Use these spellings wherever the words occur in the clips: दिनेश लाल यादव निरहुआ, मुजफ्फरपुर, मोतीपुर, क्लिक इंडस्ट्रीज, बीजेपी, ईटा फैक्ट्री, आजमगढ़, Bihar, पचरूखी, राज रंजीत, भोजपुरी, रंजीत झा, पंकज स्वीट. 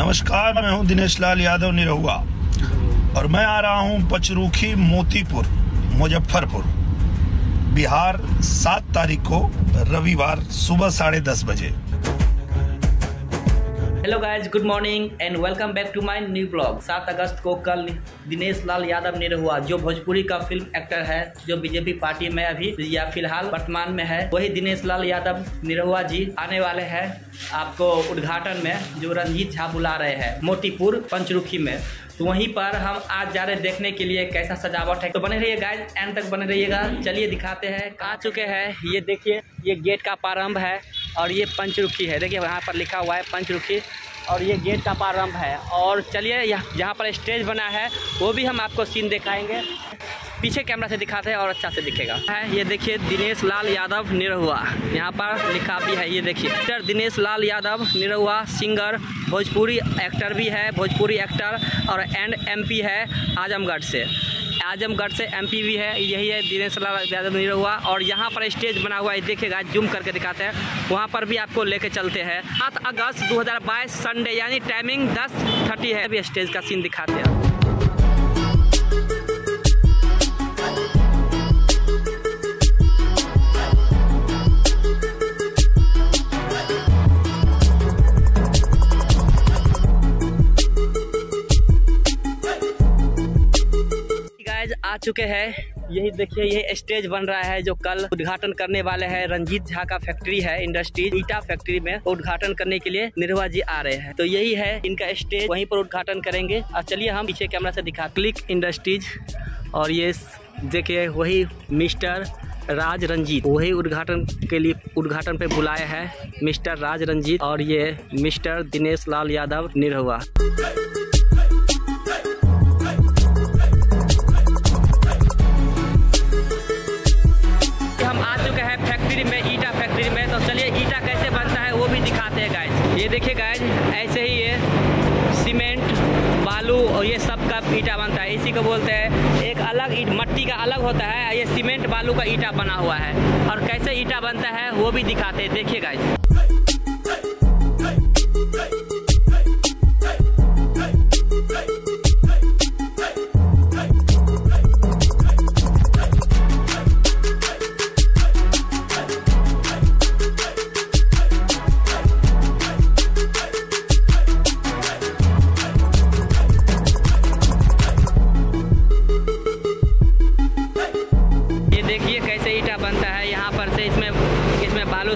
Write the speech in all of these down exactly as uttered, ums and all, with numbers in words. नमस्कार, मैं हूं दिनेश लाल यादव निरहुआ और मैं आ रहा हूं पचरूखी मोतीपुर मुजफ्फरपुर बिहार सात तारीख को रविवार सुबह साढ़े दस बजे। Hello guys, good morning and welcome back to my new blog. सात अगस्त को कल दिनेश लाल यादव निरहुआ, जो भोजपुरी का फिल्म एक्टर है, जो बीजेपी पार्टी में अभी या फिलहाल वर्तमान में है, वही दिनेश लाल यादव निरहुआ जी आने वाले हैं आपको उद्घाटन में, जो रंजीत झा बुला रहे हैं मोतीपुर पंचरुखी में। तो वहीं पर हम आज जा रहे देखने के लिए कैसा सजावट है, तो बने रहिए गाइज, एंड तक बने रहिएगा। चलिए दिखाते हैं। आ चुके हैं, ये देखिए, ये गेट का प्रारंभ है और ये पंचरुखी है। देखिए वहाँ पर लिखा हुआ है पंचरुखी और ये गेट का प्रारंभ है। और चलिए यहाँ जहाँ पर स्टेज बना है वो भी हम आपको सीन दिखाएंगे। पीछे कैमरा से दिखाते हैं और अच्छा से दिखेगा। है ये देखिए दिनेश लाल यादव निरहुआ, यहाँ पर लिखा भी है। ये देखिए actor दिनेश लाल यादव निरहुआ, singer, भोजपुरी actor भी है, भोजपुरी एक्टर और एंड एमपी है आजमगढ़ से, आजमगढ़ से एमपी भी है। यही है दिनेश लाल यादव निरहुआ। और यहाँ पर स्टेज बना हुआ है, देखिएगा, जूम करके दिखाते हैं, वहाँ पर भी आपको लेके चलते हैं। सात अगस्त दो हज़ार बाईस संडे, यानी टाइमिंग दस थर्टी है। अभी स्टेज का सीन दिखाते हैं। आ चुके हैं, यही देखिए, यही स्टेज बन रहा है जो कल उद्घाटन करने वाले हैं। रंजीत झा का फैक्ट्री है, इंडस्ट्री, ईटा फैक्ट्री में उद्घाटन करने के लिए निरहुआ जी आ रहे हैं। तो यही है इनका स्टेज, वहीं पर उद्घाटन करेंगे। और चलिए हम पीछे कैमरा से दिखा, क्लिक इंडस्ट्रीज, और ये देखिए वही मिस्टर राज रंजीत, वही उद्घाटन के लिए उद्घाटन पे बुलाए हैं मिस्टर राज रंजीत और ये मिस्टर दिनेश लाल यादव निरहुआ। देखिए गाइज, ऐसे ही ये सीमेंट, बालू और ये सब का ईंटा बनता है, इसी को बोलते हैं। एक अलग ईट मट्टी का अलग होता है, ये सीमेंट बालू का ईंटा बना हुआ है। और कैसे ईंटा बनता है वो भी दिखाते हैं, देखिए गाइज।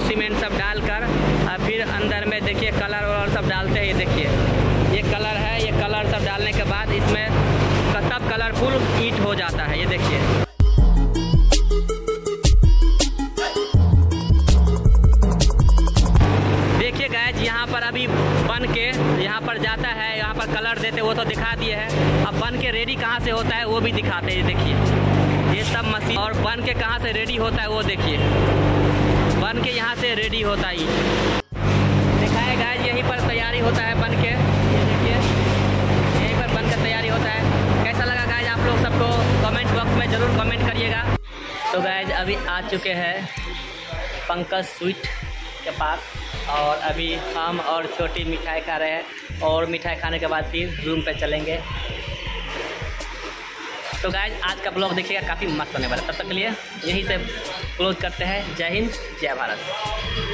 सीमेंट सब डालकर और फिर अंदर में देखिए कलर वलर सब डालते हैं। ये देखिए ये कलर है, ये कलर सब डालने के बाद इसमें तब कलरफुल ईंट हो जाता है। ये देखिए देखिए गाइज, यहाँ पर अभी बन के यहाँ पर जाता है, यहाँ पर कलर देते वो तो दिखा दिए हैं। अब बन के रेडी कहाँ से होता है वो भी दिखाते हैं। देखिए ये सब मशीन, और बन के कहाँ से रेडी होता है वो देखिए, बन के यहाँ से रेडी होता ही दिखाए गाइज। यहीं पर तैयारी होता है बन के, ये देखिए यहीं पर बन कर तैयारी होता है। कैसा लगा गाइज आप लोग सबको कमेंट बॉक्स में ज़रूर कमेंट करिएगा। तो गाइज अभी आ चुके हैं पंकज स्वीट के पास और अभी हम और छोटी मिठाई खा रहे हैं और मिठाई खाने के बाद फिर रूम पे चलेंगे। तो गाइज आज का ब्लॉग देखिएगा, काफ़ी मस्त होने वाला है। तब तक के लिए यहीं से क्लोज करते हैं। जय हिंद, जय भारत।